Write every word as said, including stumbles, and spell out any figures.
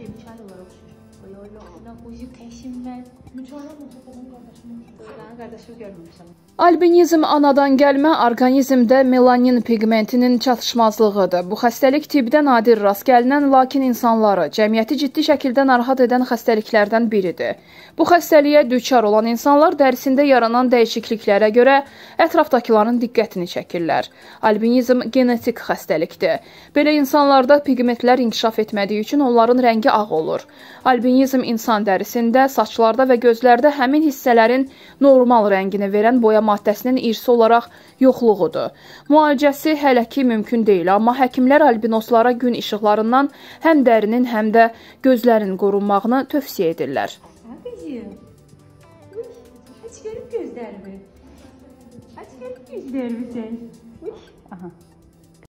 şey bir çay olarak uçuyor. Albinizm anadan gəlmə orqanizmdə melanin pigmentinin çatışmazlığıdır. Bu xəstəlik tibdə nadir rast gəlinən, lakin insanları cəmiyyəti ciddi şəkildə narahat edən xəstəliklərdən biridir. Bu xəstəliyə düçar olan insanlar dərisində yaranan dəyişikliklərə görə ətrafdakıların diqqətini çəkirlər. Albinizm genetik xəstəlikdir. Belə insanlarda pigmentlər inkişaf etmədiyi üçün onların rəngi ağ olur. Albinizm insan dərisində, saçlarda və gözlərdə həmin hissələrin normal rəngini verən boya maddəsinin irsi olaraq yoxluğudur. Müalicəsi hələ ki mümkün deyil, amma həkimlər albinoslara gün işıqlarından həm dərinin, həm də gözlərin qorunmağını tövsiyə edirlər. Abicim, aç görüb gözlərimi. Aç görüb gözlərimi sən. Aha.